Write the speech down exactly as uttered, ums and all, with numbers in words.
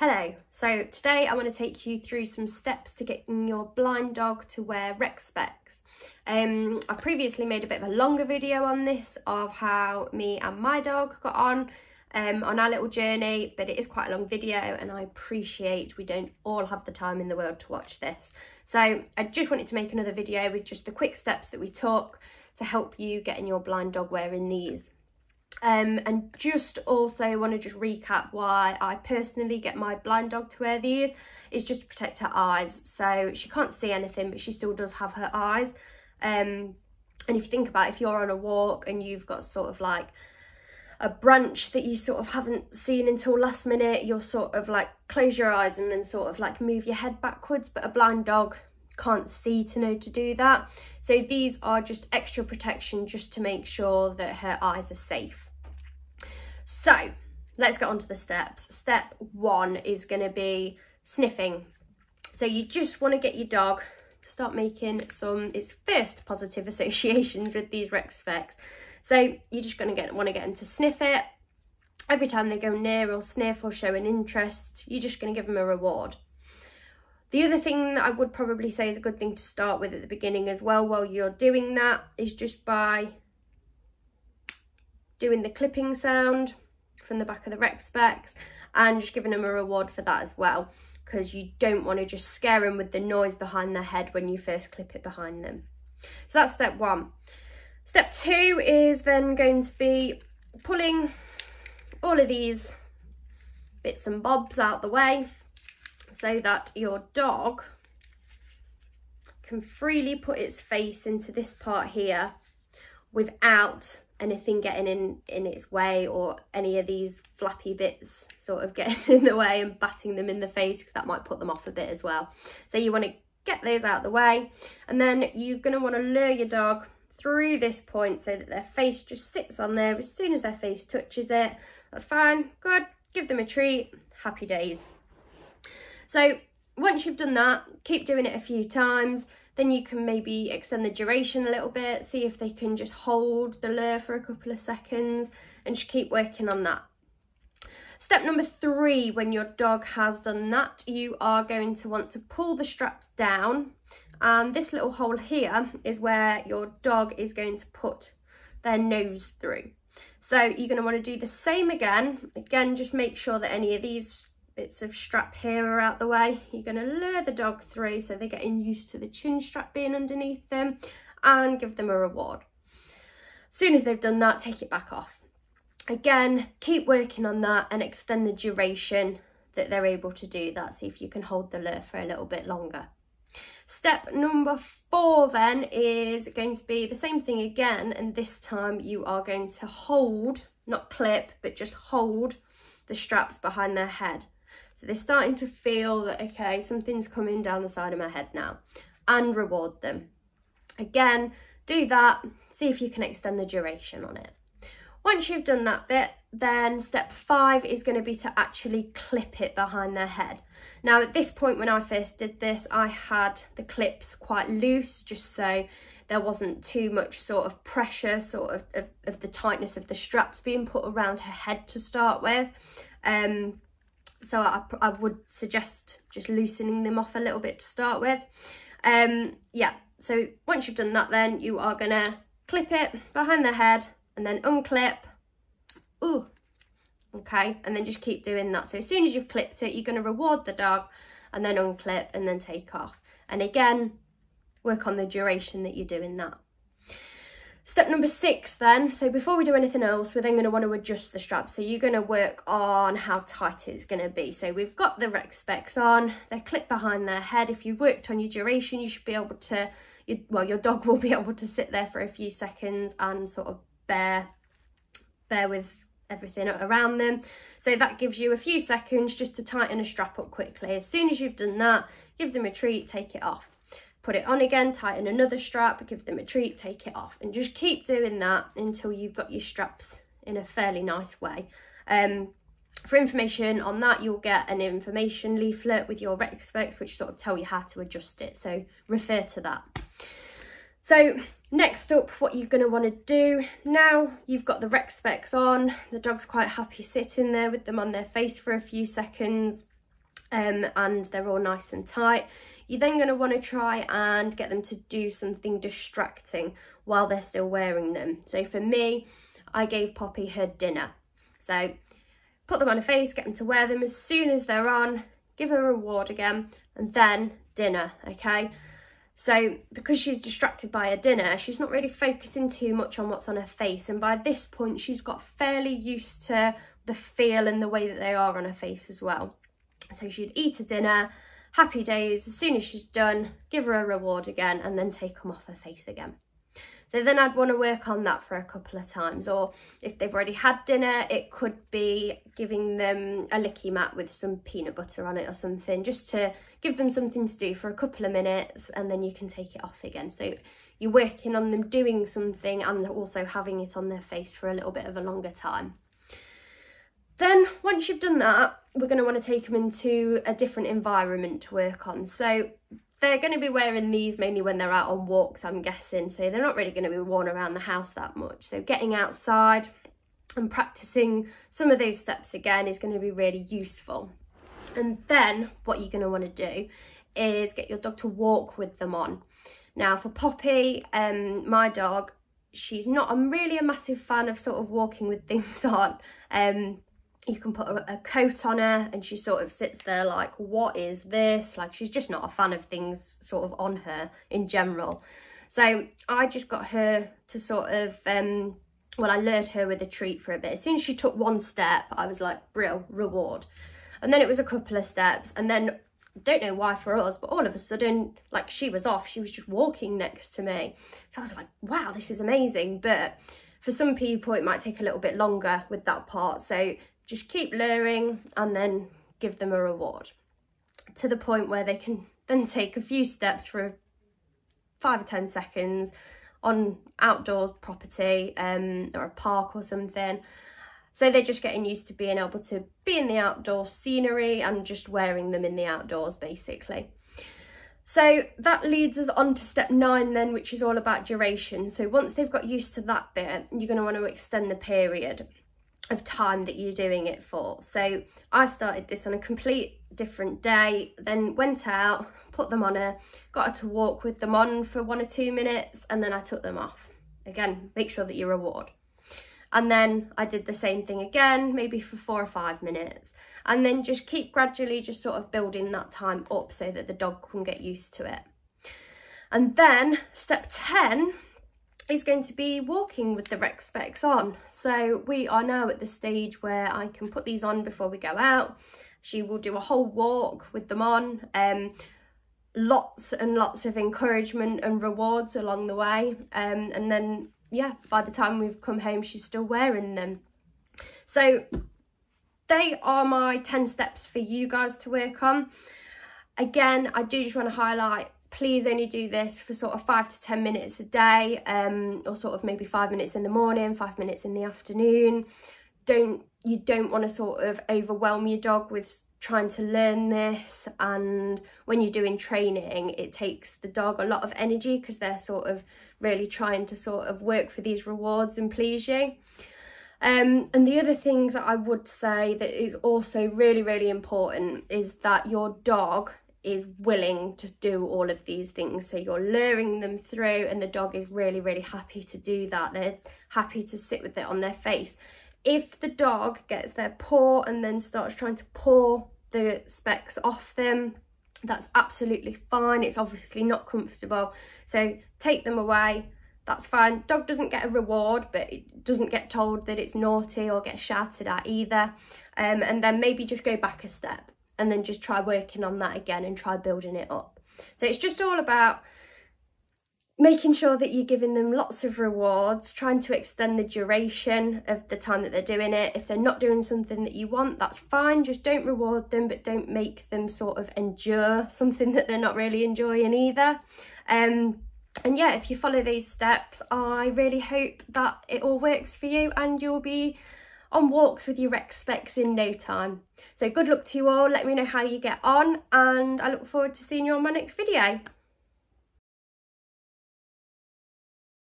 Hello, so today I want to take you through some steps to getting your blind dog to wear Rex Specs. Um, I've previously made a bit of a longer video on this of how me and my dog got on um, on our little journey, but it is quite a long video and I appreciate we don't all have the time in the world to watch this. So I just wanted to make another video with just the quick steps that we took to help you getting your blind dog wearing these. Um, and just also want to just recap why I personally get my blind dog to wear these is just to protect her eyes. So she can't see anything, but she still does have her eyes. Um, and if you think about it, if you're on a walk and you've got sort of like a branch that you sort of haven't seen until last minute, you'll sort of like close your eyes and then sort of like move your head backwards. But a blind dog can't see to know to do that. So these are just extra protection just to make sure that her eyes are safe. So let's get on to the steps. Step one is going to be sniffing. So you just want to get your dog to start making some its first positive associations with these Rex Specs. So you're just going to get want to get them to sniff it. Every time they go near or sniff or show an interest, you're just going to give them a reward. The other thing that I would probably say is a good thing to start with at the beginning as well while you're doing that is just by doing the clipping sound from the back of the Rex Specs and just giving them a reward for that as well, because you don't want to just scare them with the noise behind their head when you first clip it behind them. So that's step one. Step two is then going to be pulling all of these bits and bobs out the way so that your dog can freely put its face into this part here without anything getting in in its way or any of these flappy bits sort of getting in the way and batting them in the face, because that might put them off a bit as well. So you want to get those out of the way, and then you're going to want to lure your dog through this point so that their face just sits on there. As soon as their face touches it, that's fine, good, give them a treat, happy days. So once you've done that, keep doing it a few times. Then you can maybe extend the duration a little bit, see if they can just hold the lure for a couple of seconds and just keep working on that. Step number three, when your dog has done that, you are going to want to pull the straps down. And this little hole here is where your dog is going to put their nose through. So you're going to want to do the same again. Again, just make sure that any of these bits of strap here are out the way. You're going to lure the dog through so they're getting used to the chin strap being underneath them, and give them a reward. As soon as they've done that, take it back off. Again, keep working on that and extend the duration that they're able to do that. See if you can hold the lure for a little bit longer. Step number four then is going to be the same thing again, and this time you are going to hold, not clip, but just hold the straps behind their head. So they're starting to feel that, okay, something's coming down the side of my head now, and reward them. Again, do that, see if you can extend the duration on it. Once you've done that bit, then step five is going to be to actually clip it behind their head. Now, at this point, when I first did this, I had the clips quite loose, just so there wasn't too much sort of pressure, sort of, of, of the tightness of the straps being put around her head to start with. Um, So I, I would suggest just loosening them off a little bit to start with. Um, yeah, so once you've done that, then you are going to clip it behind the head and then unclip. Ooh, okay, and then just keep doing that. So as soon as you've clipped it, you're going to reward the dog and then unclip and then take off. And again, work on the duration that you're doing that. Step number six then, so before we do anything else, we're then going to want to adjust the strap. So you're going to work on how tight it's going to be. So we've got the Rex Specs on, they're clipped behind their head. If you've worked on your duration, you should be able to, you, well, your dog will be able to sit there for a few seconds and sort of bear, bear with everything around them. So that gives you a few seconds just to tighten a strap up quickly. As soon as you've done that, give them a treat, take it off. Put it on again, tighten another strap, give them a treat, take it off, and just keep doing that until you've got your straps in a fairly nice way. Um, for information on that, you'll get an information leaflet with your Rex Specs, which sort of tell you how to adjust it, so refer to that. So next up, what you're going to want to do now, you've got the Rex Specs on, the dog's quite happy sitting there with them on their face for a few seconds. um, and they're all nice and tight. You're then going to want to try and get them to do something distracting while they're still wearing them. So for me, I gave Poppy her dinner. So put them on her face, get them to wear them as soon as they're on, give her a reward again, and then dinner, okay? So because she's distracted by her dinner, she's not really focusing too much on what's on her face. And by this point, she's got fairly used to the feel and the way that they are on her face as well. So she'd eat her dinner, happy days, as soon as she's done, give her a reward again, and then take them off her face again. So then I'd want to work on that for a couple of times, or if they've already had dinner, it could be giving them a licky mat with some peanut butter on it or something, just to give them something to do for a couple of minutes, and then you can take it off again. So you're working on them doing something and also having it on their face for a little bit of a longer time. Then once you've done that, we're going to want to take them into a different environment to work on. So they're going to be wearing these mainly when they're out on walks, I'm guessing, so they're not really going to be worn around the house that much. So getting outside and practicing some of those steps again is going to be really useful. And then what you're going to want to do is get your dog to walk with them on. Now for Poppy, um, my dog, she's not, I'm really a massive fan of sort of walking with things on. Um, You can put a coat on her and she sort of sits there like, what is this? Like, she's just not a fan of things sort of on her in general. So I just got her to sort of, um, well, I lured her with a treat for a bit. As soon as she took one step, I was like, real reward. And then it was a couple of steps. And then, don't know why for us, but all of a sudden, like, she was off. She was just walking next to me. So I was like, wow, this is amazing. But for some people, it might take a little bit longer with that part. So just keep luring and then give them a reward to the point where they can then take a few steps for five or ten seconds on outdoors property um, or a park or something. So they're just getting used to being able to be in the outdoor scenery and just wearing them in the outdoors, basically. So that leads us on to step nine then, which is all about duration. So once they've got used to that bit, you're going to want to extend the period of time that you're doing it for. So I started this on a complete different day, then went out, put them on her, got her to walk with them on for one or two minutes, and then I took them off. Again, make sure that you reward. And then I did the same thing again, maybe for four or five minutes, and then just keep gradually just sort of building that time up so that the dog can get used to it. And then step ten is going to be walking with the Rex Specs on. So we are now at the stage where I can put these on before we go out. She will do a whole walk with them on. Um, lots and lots of encouragement and rewards along the way. Um, and then, yeah, by the time we've come home, she's still wearing them. So they are my ten steps for you guys to work on. Again, I do just want to highlight, please only do this for sort of five to ten minutes a day, um, or sort of maybe five minutes in the morning, five minutes in the afternoon. Don't, you don't want to sort of overwhelm your dog with trying to learn this. And when you're doing training, it takes the dog a lot of energy because they're sort of really trying to sort of work for these rewards and please you. Um, and the other thing that I would say that is also really, really important is that your dog is willing to do all of these things. So you're luring them through and the dog is really, really happy to do that. They're happy to sit with it on their face. If the dog gets their paw and then starts trying to paw the Specs off them, that's absolutely fine. It's obviously not comfortable. So take them away, that's fine. Dog doesn't get a reward, but it doesn't get told that it's naughty or get shouted at either. Um, and then maybe just go back a step, and then just try working on that again and try building it up. So it's just all about making sure that you're giving them lots of rewards, trying to extend the duration of the time that they're doing it. If they're not doing something that you want, that's fine. Just don't reward them, but don't make them sort of endure something that they're not really enjoying either. Um, and yeah, if you follow these steps, I really hope that it all works for you and you'll be on walks with your Rex Specs in no time. So good luck to you all, let me know how you get on, and I look forward to seeing you on my next video.